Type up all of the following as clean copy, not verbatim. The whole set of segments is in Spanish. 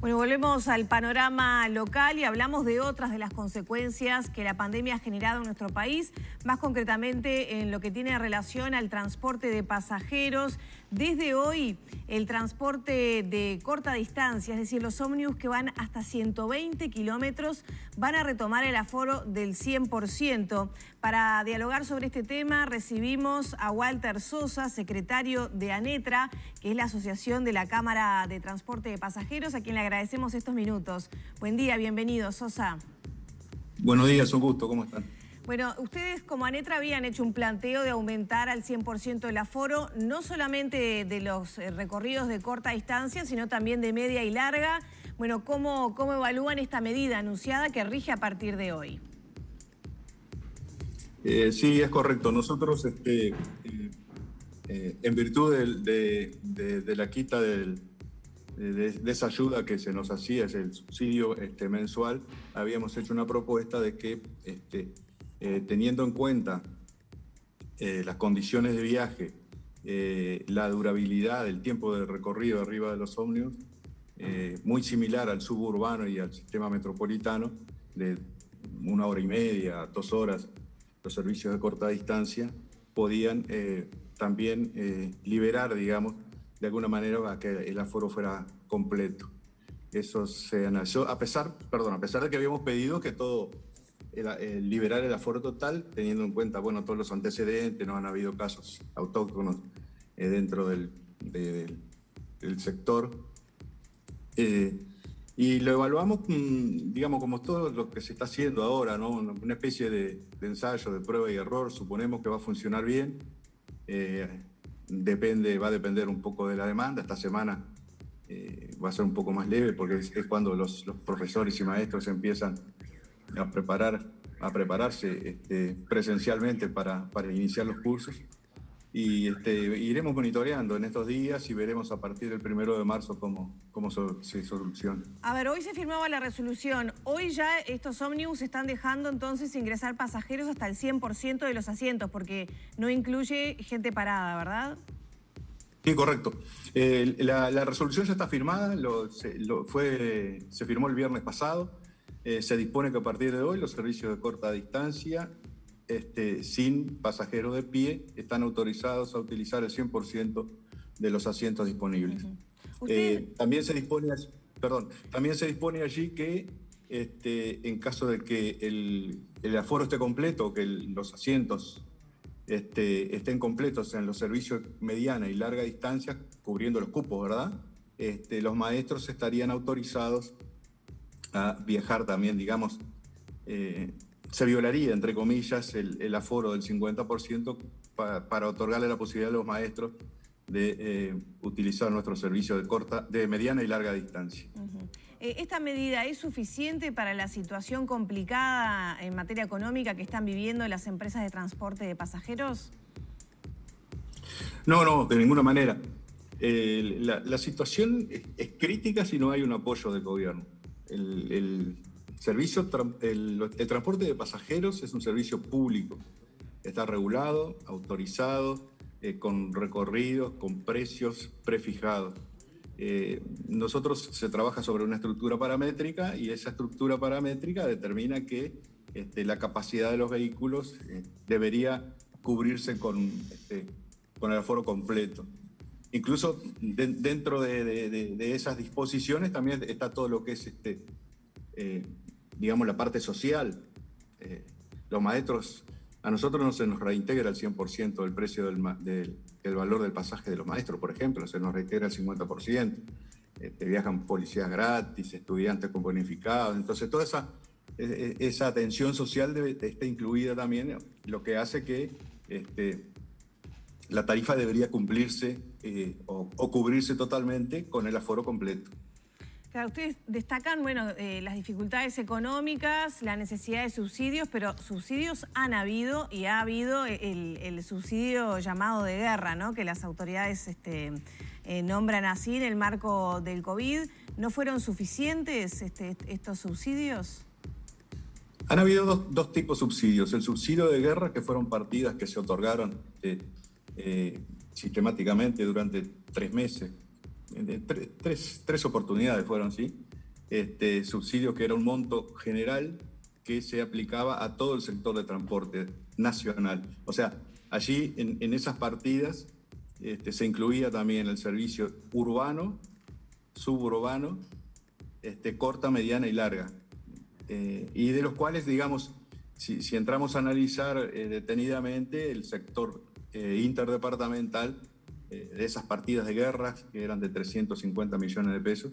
Bueno, volvemos al panorama local y hablamos de otras de las consecuencias que la pandemia ha generado en nuestro país, más concretamente en lo que tiene relación al transporte de pasajeros. Desde hoy, el transporte de corta distancia, es decir, los ómnibus que van hasta 120 kilómetros, van a retomar el aforo del 100%. Para dialogar sobre este tema, recibimos a Walter Sosa, secretario de ANETRA, que es la Asociación de la Cámara de Transporte de Pasajeros, a quien le agradecemos estos minutos. Buen día, bienvenido, Sosa. Buenos días, un gusto, ¿cómo están? Bueno, ustedes como ANETRA habían hecho un planteo de aumentar al 100% el aforo, no solamente de los recorridos de corta distancia, sino también de media y larga. Bueno, ¿cómo evalúan esta medida anunciada que rige a partir de hoy? Sí, es correcto. Nosotros, en virtud de la quita de esa ayuda que se nos hacía, es el subsidio mensual, habíamos hecho una propuesta de que, teniendo en cuenta las condiciones de viaje, la durabilidad, el tiempo de recorrido arriba de los ómnibus, muy similar al suburbano y al sistema metropolitano, de 1 hora y media, 2 horas, los servicios de corta distancia podían también liberar, digamos, de alguna manera a que el aforo fuera completo. Eso se analizó, a pesar de que habíamos pedido que todo, liberar el aforo total, teniendo en cuenta, bueno, todos los antecedentes, no han habido casos autóctonos dentro del sector. Y lo evaluamos, digamos, como todo lo que se está haciendo ahora, ¿no? Una especie de ensayo, de prueba y error. Suponemos que va a funcionar bien. Va a depender un poco de la demanda. Esta semana va a ser un poco más leve porque es cuando los profesores y maestros empiezan a prepararse presencialmente para iniciar los cursos. Y iremos monitoreando en estos días y veremos a partir del 1 de marzo cómo se soluciona. A ver, hoy se firmaba la resolución. Hoy ya estos ómnibus están dejando entonces ingresar pasajeros hasta el 100% de los asientos, porque no incluye gente parada, ¿verdad? Sí, correcto. La resolución ya está firmada, se firmó el viernes pasado. Se dispone que a partir de hoy los servicios de corta distancia sin pasajeros de pie están autorizados a utilizar el 100% de los asientos disponibles. Uh-huh. También se dispone allí que en caso de que el aforo esté completo, que los asientos estén completos en los servicios mediana y larga distancia, cubriendo los cupos, ¿verdad? Los maestros estarían autorizados a viajar también, digamos, se violaría, entre comillas, el aforo del 50% para otorgarle la posibilidad a los maestros de utilizar nuestro servicio de mediana y larga distancia. Uh-huh. ¿Esta medida es suficiente para la situación complicada en materia económica que están viviendo las empresas de transporte de pasajeros? No, de ninguna manera. La situación es crítica si no hay un apoyo del gobierno. El transporte de pasajeros es un servicio público, está regulado, autorizado, con recorridos, con precios prefijados. Nosotros se trabaja sobre una estructura paramétrica y esa estructura paramétrica determina que la capacidad de los vehículos debería cubrirse con el aforo completo. Incluso dentro de esas disposiciones también está todo lo que es digamos, la parte social. Los maestros, a nosotros no se nos reintegra el 100% del precio del valor del pasaje de los maestros, por ejemplo, se nos reintegra el 50%. Viajan policías gratis, estudiantes con bonificados, entonces toda esa atención social está incluida también, lo que hace que la tarifa debería cumplirse o cubrirse totalmente con el aforo completo. Claro, ustedes destacan, bueno, las dificultades económicas, la necesidad de subsidios, pero subsidios han habido y ha habido el subsidio llamado de guerra, ¿no? Que las autoridades nombran así en el marco del COVID. ¿No fueron suficientes estos subsidios? Han habido dos tipos de subsidios. El subsidio de guerra, que fueron partidas que se otorgaron sistemáticamente durante 3 meses. Tres oportunidades fueron, ¿sí? subsidio que era un monto general que se aplicaba a todo el sector de transporte nacional. O sea, allí en esas partidas se incluía también el servicio urbano, suburbano, corta, mediana y larga, y de los cuales, digamos, si entramos a analizar detenidamente el sector interdepartamental, de esas partidas de guerras que eran de 350 millones de pesos,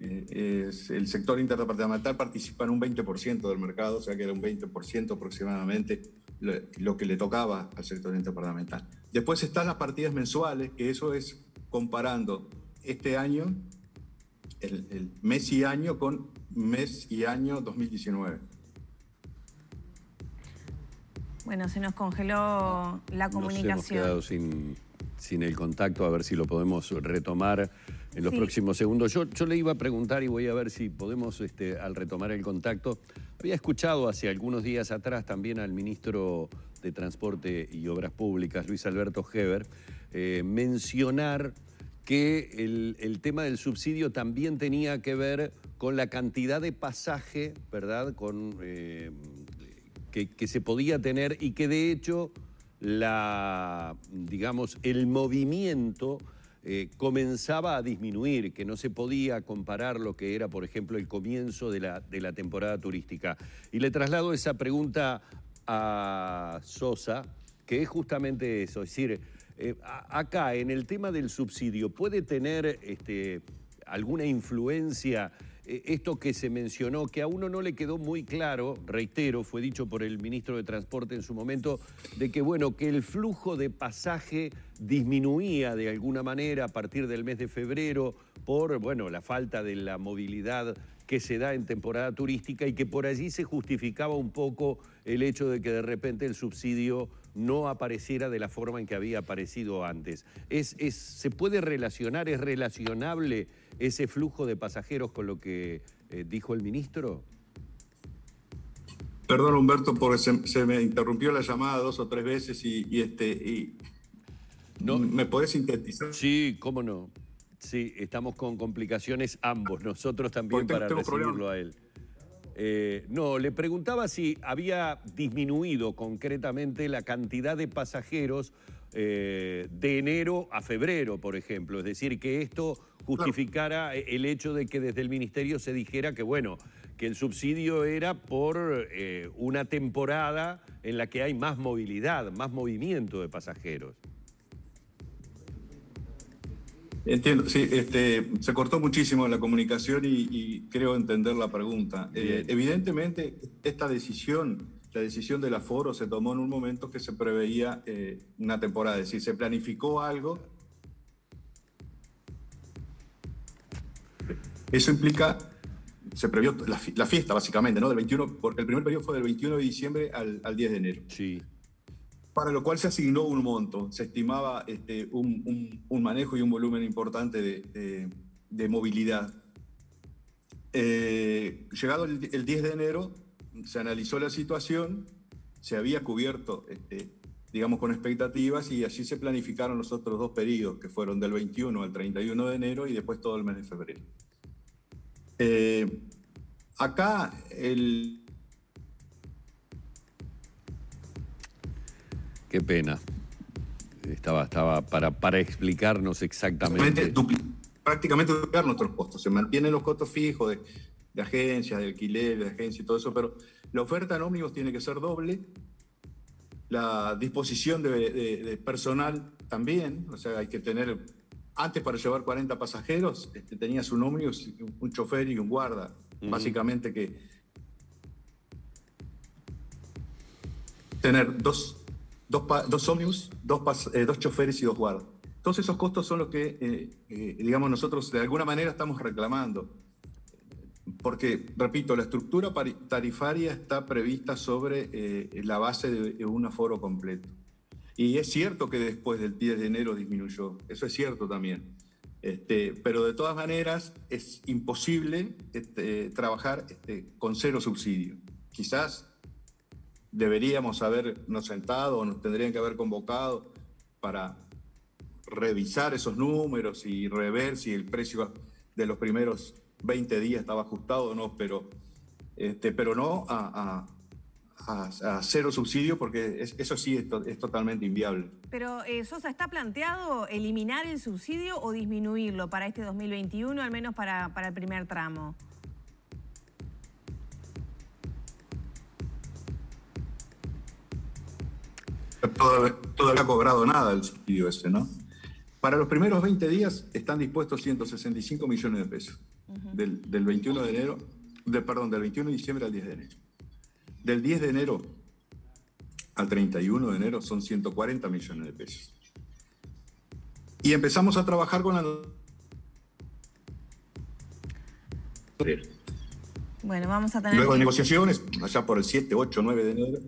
el sector interdepartamental participa en un 20% del mercado, o sea que era un 20% aproximadamente lo que le tocaba al sector interdepartamental. Después están las partidas mensuales, que eso es comparando este año, el mes y año con mes y año 2019. Bueno, se nos congeló la comunicación. Nos hemos quedado sin el contacto, a ver si lo podemos retomar en los próximos segundos. Yo le iba a preguntar, y voy a ver si podemos, al retomar el contacto, había escuchado hace algunos días atrás también al ministro de Transporte y Obras Públicas, Luis Alberto Heber, mencionar que el tema del subsidio también tenía que ver con la cantidad de pasaje, ¿verdad?, que se podía tener, y que de hecho el movimiento comenzaba a disminuir, que no se podía comparar lo que era, por ejemplo, el comienzo de la temporada turística. Y le traslado esa pregunta a Sosa, que es justamente eso, es decir, acá en el tema del subsidio, ¿puede tener alguna influencia esto que se mencionó, que a uno no le quedó muy claro, reitero, fue dicho por el ministro de Transporte en su momento, de que, bueno, que el flujo de pasaje disminuía de alguna manera a partir del mes de febrero por, bueno, la falta de la movilidad que se da en temporada turística, y que por allí se justificaba un poco el hecho de que de repente el subsidio no apareciera de la forma en que había aparecido antes? ¿Se puede relacionar, es relacionable ese flujo de pasajeros con lo que dijo el ministro? Perdón, Humberto, porque se me interrumpió la llamada 2 o 3 veces y no, ¿me podés sintetizar? Sí, cómo no. Sí, estamos con complicaciones ambos, nosotros también, para recibirlo a él. No, le preguntaba si había disminuido concretamente la cantidad de pasajeros de enero a febrero, por ejemplo. Es decir, que esto justificara el hecho de que desde el ministerio se dijera que, bueno, que el subsidio era por una temporada en la que hay más movilidad, más movimiento de pasajeros. Entiendo, sí, se cortó muchísimo la comunicación y creo entender la pregunta. Evidentemente, esta decisión, la decisión del aforo, se tomó en un momento que se preveía una temporada, es decir, se planificó algo. Eso implica, se previó la fiesta, básicamente, ¿no? Del 21, porque el primer periodo fue del 21 de diciembre al 10 de enero. Sí. Para lo cual se asignó un monto, se estimaba un manejo y un volumen importante de movilidad. Llegado el 10 de enero, se analizó la situación, se había cubierto, digamos, con expectativas, y allí se planificaron los otros 2 periodos, que fueron del 21 al 31 de enero y después todo el mes de febrero. Acá el... Qué pena. Estaba para explicarnos exactamente. Prácticamente duplicar nuestros costos. Se mantienen los costos fijos de agencias, de alquiler, de agencias y todo eso, pero la oferta en ómnibus tiene que ser doble. La disposición de personal también. O sea, hay que tener... Antes, para llevar 40 pasajeros, tenías un ómnibus, un chofer y un guarda. Básicamente que... Tener dos ómnibus, dos choferes y 2 guardas. Todos esos costos son los que, digamos, nosotros de alguna manera estamos reclamando. Porque, repito, la estructura tarifaria está prevista sobre la base de un aforo completo. Y es cierto que después del 10 de enero disminuyó, eso es cierto también. Pero de todas maneras es imposible trabajar con 0 subsidio. Quizás deberíamos habernos sentado o nos tendrían que haber convocado para revisar esos números y rever si el precio de los primeros 20 días estaba ajustado, ¿no? Pero no a cero subsidio, porque eso sí es totalmente inviable. Pero, Sosa, ¿está planteado eliminar el subsidio o disminuirlo para este 2021, al menos para el primer tramo? Todavía ha cobrado nada el subsidio ese, ¿no? Para los primeros 20 días están dispuestos 165 millones de pesos. Uh-huh. Del 21 de enero, del 21 de diciembre al 10 de enero. Del 10 de enero al 31 de enero son 140 millones de pesos. Y empezamos a trabajar con la... Bueno, vamos a tener... Luego de negociaciones, allá por el 7, 8, 9 de enero...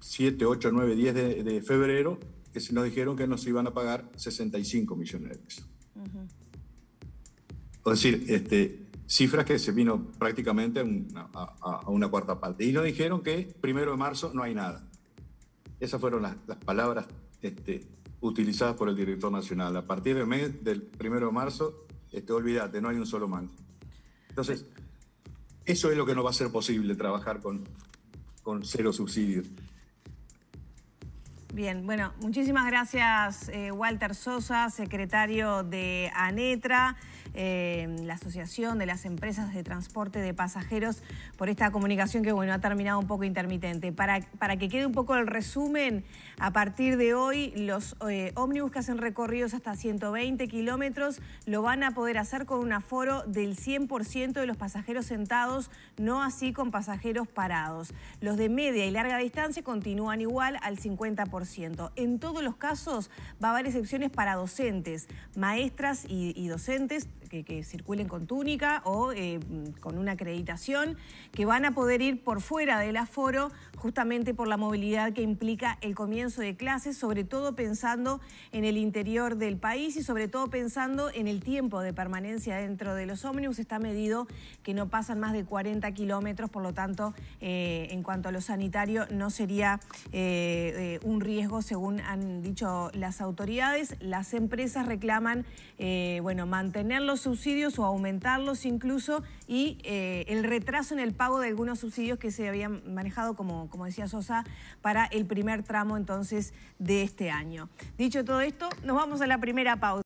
7, 8, 9, 10 de febrero, que nos dijeron que nos iban a pagar 65 millones de pesos. Uh-huh. Es decir, cifras que se vino prácticamente a una cuarta parte. Y nos dijeron que 1 de marzo no hay nada. Esas fueron las palabras utilizadas por el director nacional. A partir del 1 de marzo, olvídate, no hay un solo mango. Entonces, eso es lo que no va a ser posible, trabajar con cero subsidios. Bien, bueno, muchísimas gracias, Walter Sosa, secretario de ANETRA, la Asociación de las Empresas de Transporte de Pasajeros, por esta comunicación que, bueno, ha terminado un poco intermitente. Para que quede un poco el resumen, a partir de hoy los ómnibus que hacen recorridos hasta 120 kilómetros lo van a poder hacer con un aforo del 100% de los pasajeros sentados, no así con pasajeros parados. Los de media y larga distancia continúan igual, al 50%. En todos los casos va a haber excepciones para docentes, maestras y docentes que circulen con túnica o con una acreditación, que van a poder ir por fuera del aforo, justamente por la movilidad que implica el comienzo de clases, sobre todo pensando en el interior del país y sobre todo pensando en el tiempo de permanencia dentro de los ómnibus. Está medido que no pasan más de 40 kilómetros, por lo tanto, en cuanto a lo sanitario, no sería un riesgo, según han dicho las autoridades. Las empresas reclaman mantener los subsidios o aumentarlos incluso, y el retraso en el pago de algunos subsidios que se habían manejado, como decía Sosa, para el primer tramo entonces de este año. Dicho todo esto, nos vamos a la primera pausa.